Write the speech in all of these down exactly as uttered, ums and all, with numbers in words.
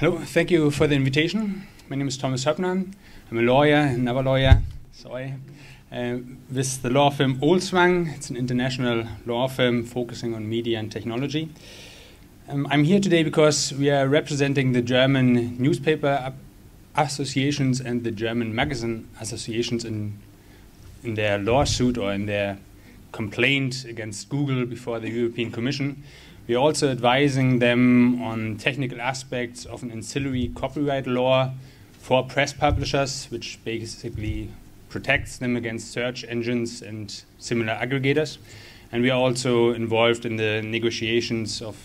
Hello, thank you for the invitation. My name is Thomas Höppner. I'm a lawyer, another lawyer, sorry, uh, with the law firm Olswang. It's an international law firm focusing on media and technology. Um, I'm here today because we are representing the German newspaper associations and the German magazine associations in, in their lawsuit or in their complaint against Google before the European Commission. We are also advising them on technical aspects of an ancillary copyright law for press publishers, which basically protects them against search engines and similar aggregators. And we are also involved in the negotiations of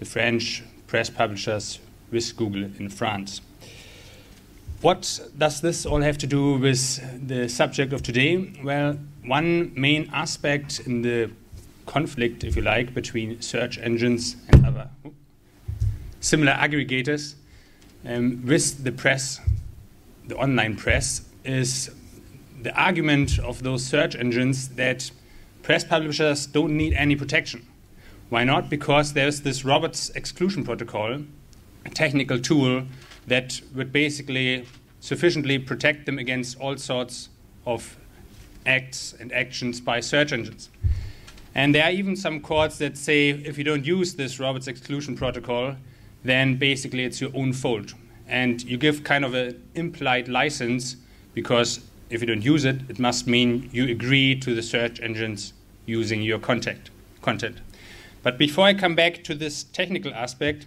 the French press publishers with Google in France. What does this all have to do with the subject of today? Well, one main aspect in the conflict, if you like, between search engines and other similar aggregators um, with the press, the online press, is the argument of those search engines that press publishers don't need any protection. Why not? Because there's this Robots Exclusion Protocol, a technical tool that would basically sufficiently protect them against all sorts of acts and actions by search engines. And there are even some courts that say if you don't use this Robots Exclusion Protocol, then basically it's your own fault. And you give kind of an implied license, because if you don't use it, it must mean you agree to the search engines using your content. But before I come back to this technical aspect,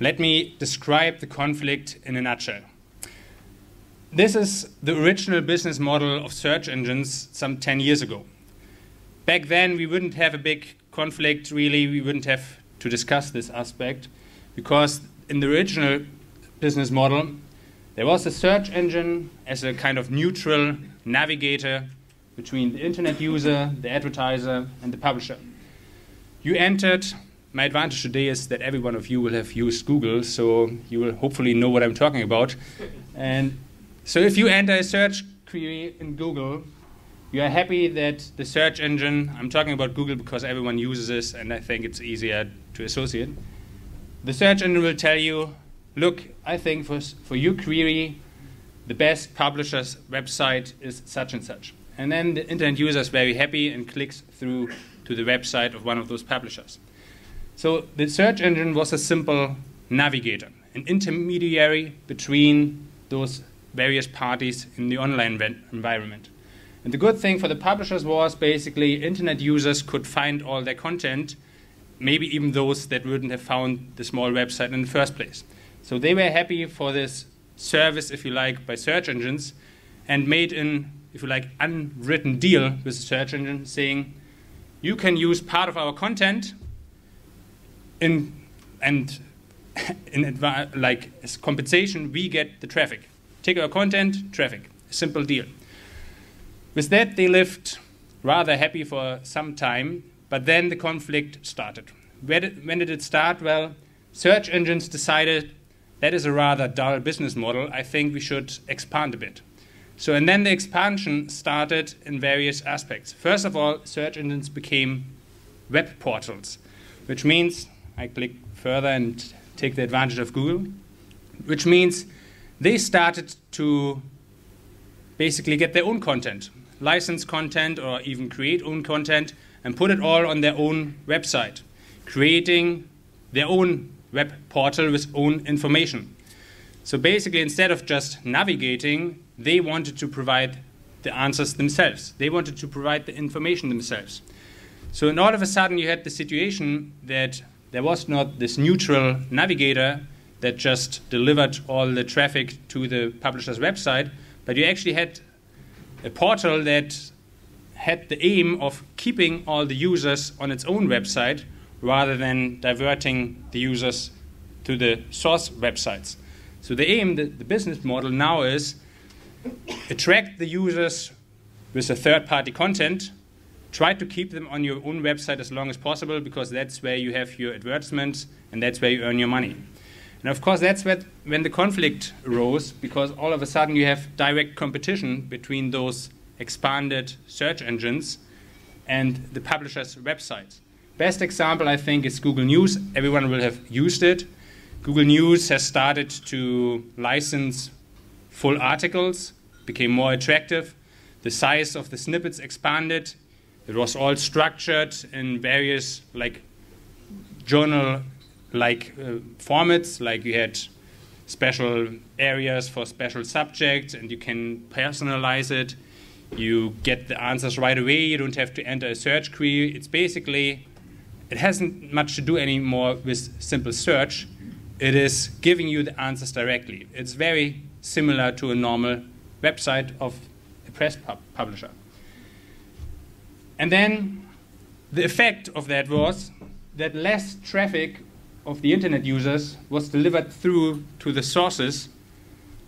let me describe the conflict in a nutshell. This is the original business model of search engines some ten years ago. Back then, we wouldn't have a big conflict, really. We wouldn't have to discuss this aspect, because in the original business model, there was a search engine as a kind of neutral navigator between the internet user, the advertiser, and the publisher. You entered. My advantage today is that every one of you will have used Google, so you will hopefully know what I'm talking about. And so if you enter a search query in Google, you are happy that the search engine, I'm talking about Google because everyone uses this and I think it's easier to associate. The search engine will tell you, look, I think for, for your query, the best publisher's website is such and such. And then the internet user is very happy and clicks through to the website of one of those publishers. So the search engine was a simple navigator, an intermediary between those various parties in the online environment. And the good thing for the publishers was basically internet users could find all their content, maybe even those that wouldn't have found the small website in the first place. So they were happy for this service, if you like, by search engines, and made an, if you like, unwritten deal with the search engine saying, you can use part of our content in, and in like as compensation, we get the traffic. Take our content, traffic, simple deal. With that, they lived rather happy for some time, but then the conflict started. Where did, when did it start? Well, search engines decided that is a rather dull business model. I think we should expand a bit. So, and then the expansion started in various aspects. First of all, search engines became web portals, which means, I click further and take the advantage of Google, which means they started to basically get their own content, license content, or even create own content, and put it all on their own website, creating their own web portal with own information. So basically, instead of just navigating, they wanted to provide the answers themselves. They wanted to provide the information themselves. So in all of a sudden, you had the situation that there was not this neutral navigator that just delivered all the traffic to the publisher's website, but you actually had a portal that had the aim of keeping all the users on its own website rather than diverting the users to the source websites. So the aim, the, the business model now is attract the users with a third-party content, try to keep them on your own website as long as possible, because that's where you have your advertisements and that's where you earn your money. And of course, that's when the conflict arose, because all of a sudden you have direct competition between those expanded search engines and the publishers' websites. Best example, I think, is Google News. Everyone will have used it. Google News has started to license full articles, became more attractive. The size of the snippets expanded. It was all structured in various like journal-like uh, formats, like you had special areas for special subjects, and you can personalize it. You get the answers right away. You don't have to enter a search query. It's basically, it hasn't much to do anymore with simple search. It is giving you the answers directly. It's very similar to a normal website of a press pub publisher. And then the effect of that was that less traffic of the internet users was delivered through to the sources.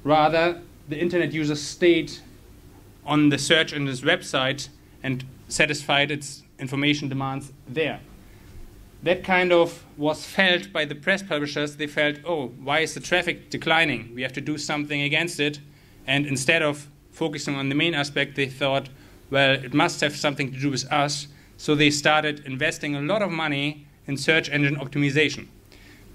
Rather, the internet users stayed on the search on this website and satisfied its information demands there. That kind of was felt by the press publishers. They felt, oh, why is the traffic declining? We have to do something against it. And instead of focusing on the main aspect, they thought, well, it must have something to do with us. So they started investing a lot of money in search engine optimization.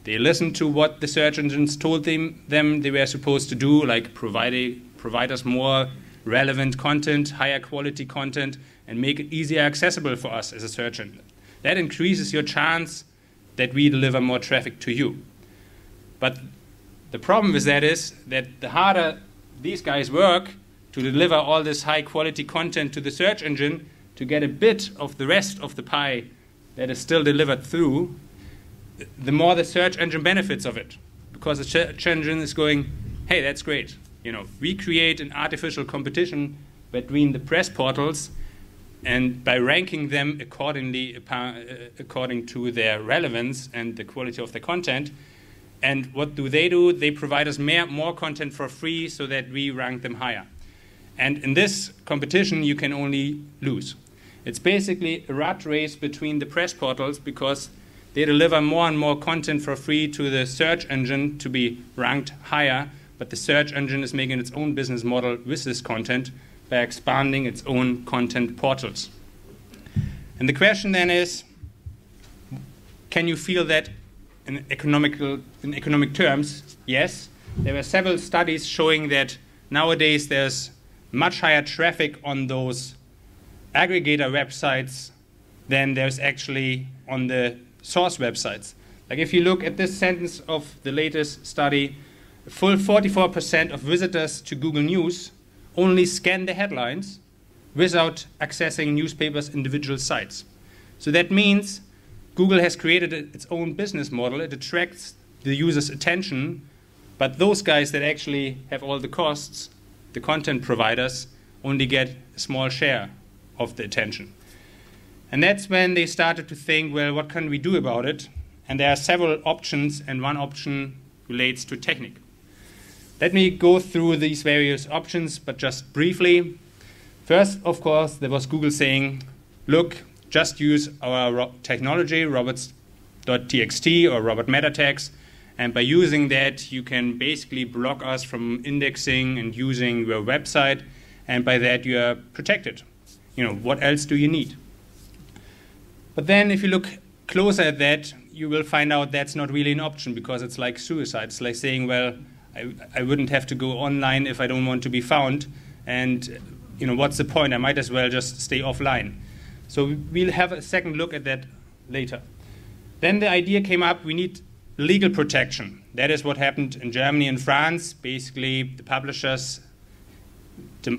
They listened to what the search engines told them, them they were supposed to do, like provide, provide us more relevant content, higher quality content, and make it easier accessible for us as a search engine. That increases your chance that we deliver more traffic to you. But the problem with that is that the harder these guys work to deliver all this high quality content to the search engine, to get a bit of the rest of the pie that is still delivered through, the more the search engine benefits of it. Because the search engine is going, hey, that's great. You know, we create an artificial competition between the press portals, and by ranking them accordingly, according to their relevance and the quality of the content. And what do they do? They provide us more content for free so that we rank them higher. And in this competition, you can only lose. It's basically a rat race between the press portals because they deliver more and more content for free to the search engine to be ranked higher, but the search engine is making its own business model with this content by expanding its own content portals. And the question then is, can you feel that in, economical, in economic terms? Yes, there were several studies showing that nowadays there's much higher traffic on those aggregator websites than there's actually on the source websites. Like if you look at this sentence of the latest study, a full forty-four percent of visitors to Google News only scan the headlines without accessing newspapers' individual sites. So that means Google has created its own business model. It attracts the user's attention, but those guys that actually have all the costs, the content providers, only get a small share of the attention. And that's when they started to think, well, what can we do about it? And there are several options, and one option relates to technique. Let me go through these various options, but just briefly. First, of course, there was Google saying, look, just use our ro technology, robots dot T X T or robot meta tags, and by using that, you can basically block us from indexing and using your website, and by that, you are protected. You know, what else do you need? But then if you look closer at that, you will find out that's not really an option because it's like suicide. It's like saying, well, I, I wouldn't have to go online if I don't want to be found, and you know, what's the point? I might as well just stay offline. So we'll have a second look at that later. Then the idea came up, we need legal protection. That is what happened in Germany and France. Basically, the publishers to,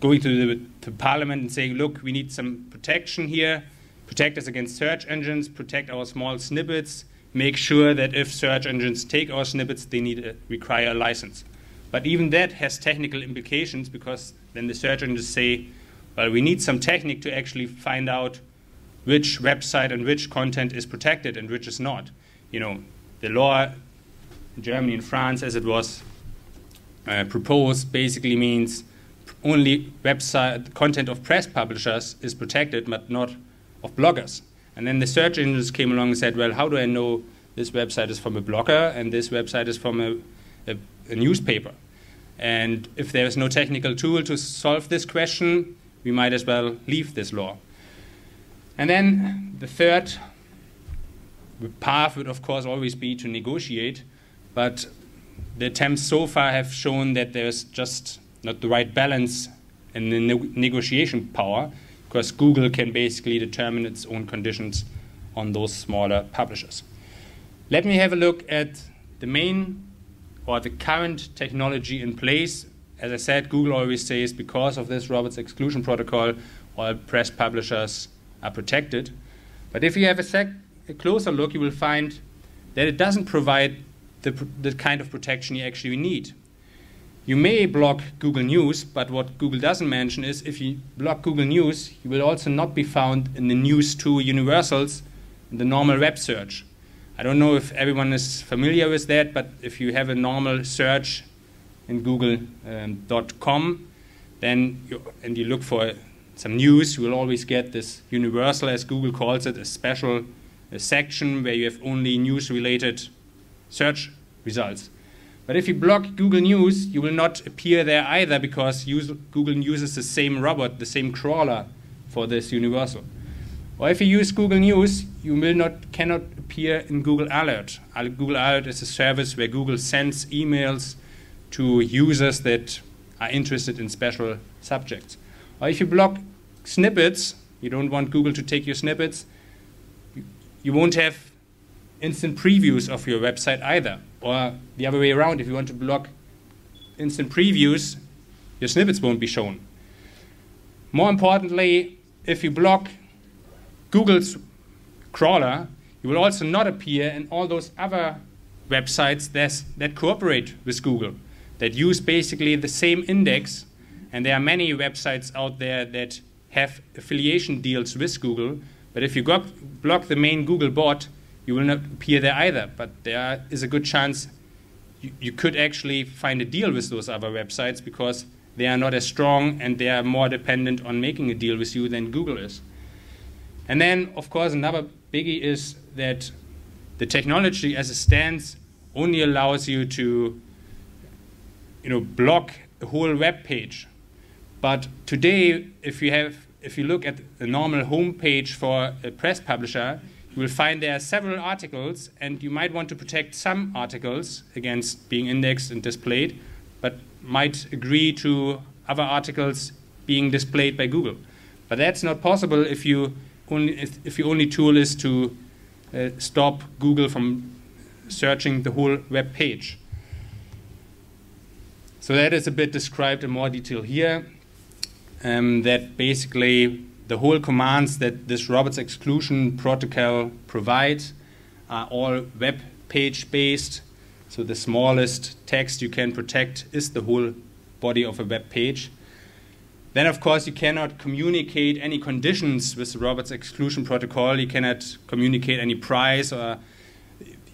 going to the to parliament and saying, look, we need some protection here. Protect us against search engines, protect our small snippets, make sure that if search engines take our snippets, they need a, require a license. But even that has technical implications because then the search engines say, well, we need some technique to actually find out which website and which content is protected and which is not. You know, the law in Germany and France, as it was uh, proposed, basically means only website content of press publishers is protected, but not of bloggers. And then the search engines came along and said, well, how do I know this website is from a blogger and this website is from a, a, a newspaper? And if there is no technical tool to solve this question, we might as well leave this law. And then the third path would, of course, always be to negotiate. But the attempts so far have shown that there's just not the right balance in the ne negotiation power, because Google can basically determine its own conditions on those smaller publishers. Let me have a look at the main or the current technology in place. As I said, Google always says because of this Robots Exclusion Protocol, all press publishers are protected. But if you have a, sec a closer look, you will find that it doesn't provide the, pr the kind of protection you actually need. You may block Google News, but what Google doesn't mention is if you block Google News, you will also not be found in the news two universals in the normal web search. I don't know if everyone is familiar with that, but if you have a normal search in google dot com, um, then you, and you look for some news, you will always get this universal, as Google calls it, a special a section where you have only news-related search results. But if you block Google News, you will not appear there either, because use, Google uses the same robot, the same crawler for this universal. Or if you use Google News, you will not, cannot appear in Google Alert. Google Alert is a service where Google sends emails to users that are interested in special subjects. Or if you block snippets, you don't want Google to take your snippets, you won't have instant previews of your website either. Or the other way around, if you want to block instant previews, your snippets won't be shown. More importantly, if you block Google's crawler, you will also not appear in all those other websites that cooperate with Google, that use basically the same index. And there are many websites out there that have affiliation deals with Google. But if you go block the main Google bot, you will not appear there either. But there is a good chance you, you could actually find a deal with those other websites, because they are not as strong and they are more dependent on making a deal with you than Google is. And then, of course, another biggie is that the technology as it stands only allows you to, you know, block a whole web page. But today, if you have, if you look at the normal homepage for a press publisher, you will find there are several articles, and you might want to protect some articles against being indexed and displayed, but might agree to other articles being displayed by Google. But that's not possible if you only if, if your only tool is to uh, stop Google from searching the whole web page. So that is a bit described in more detail here. Um, that basically the whole commands that this Robots Exclusion Protocol provides are all web page based. So the smallest text you can protect is the whole body of a web page. Then, of course, you cannot communicate any conditions with the Robots Exclusion Protocol. You cannot communicate any price, or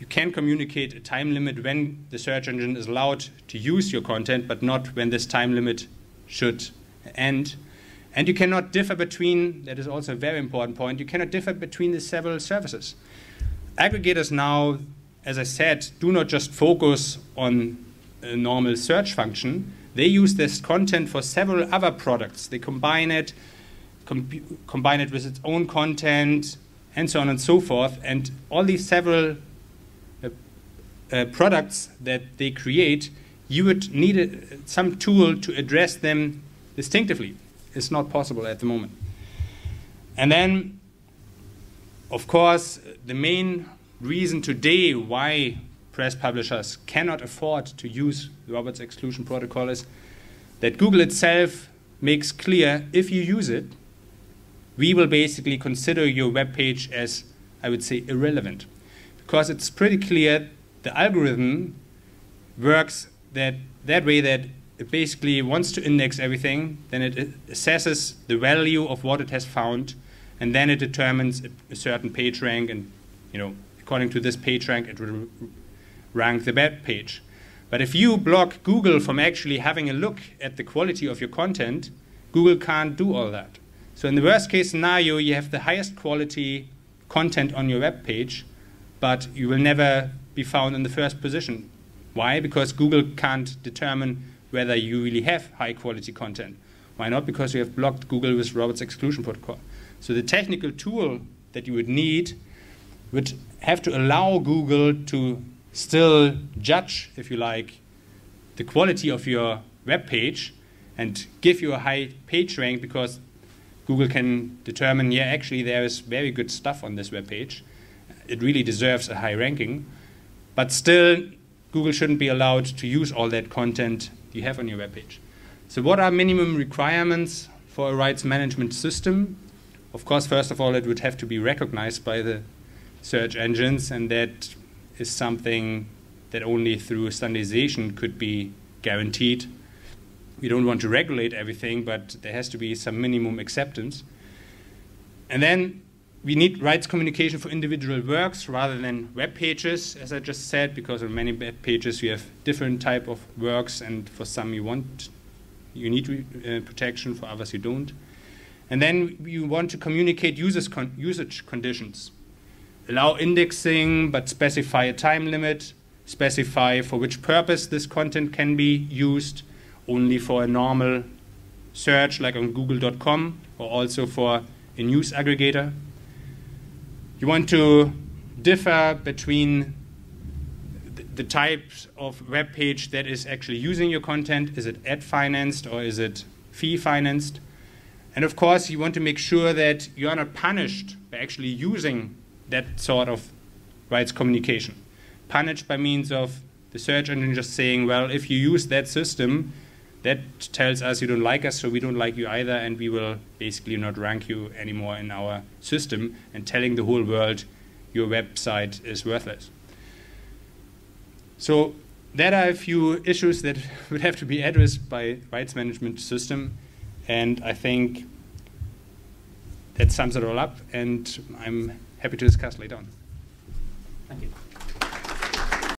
you can communicate a time limit when the search engine is allowed to use your content, but not when this time limit should end. And you cannot differ between, that is also a very important point, you cannot differ between the several services. Aggregators now, as I said, do not just focus on a normal search function. They use this content for several other products. They combine it, com combine it with its own content, and so on and so forth. And all these several uh, uh, products that they create, you would need a, some tool to address them distinctively. It's not possible at the moment. And then, of course, the main reason today why press publishers cannot afford to use the Robots Exclusion Protocol is that Google itself makes clear, if you use it, we will basically consider your web page as, I would say, irrelevant. Because it's pretty clear the algorithm works that, that way that it basically wants to index everything, then it assesses the value of what it has found, and then it determines a certain page rank, and, you know, according to this page rank, it will rank the web page. But if you block Google from actually having a look at the quality of your content, Google can't do all that. So in the worst case scenario, you have the highest quality content on your web page, but you will never be found in the first position. Why? Because Google can't determine whether you really have high quality content. Why not? Because you have blocked Google with Robots Exclusion Protocol. So the technical tool that you would need would have to allow Google to still judge, if you like, the quality of your web page and give you a high page rank, because Google can determine, yeah, actually there is very good stuff on this web page. It really deserves a high ranking. But still, Google shouldn't be allowed to use all that content you have on your web page. So what are minimum requirements for a rights management system? Of course, first of all, it would have to be recognized by the search engines, and that is something that only through standardization could be guaranteed. We don't want to regulate everything, but there has to be some minimum acceptance. And then we need rights communication for individual works rather than web pages, as I just said, because on many web pages you have different type of works, and for some you want, you need uh, protection, for others you don't. And then you want to communicate users con usage conditions. Allow indexing, but specify a time limit. Specify for which purpose this content can be used, only for a normal search like on google dot com or also for a news aggregator. You want to differ between th the types of web page that is actually using your content. Is it ad financed or is it fee financed? And of course, you want to make sure that you are not punished by actually using that sort of rights communication. Punished by means of the search engine just saying, well, if you use that system, that tells us you don't like us, so we don't like you either, and we will basically not rank you anymore in our system, and telling the whole world your website is worthless. So there are a few issues that would have to be addressed by rights management system, and I think that sums it all up, and I'm happy to discuss later on. Thank you.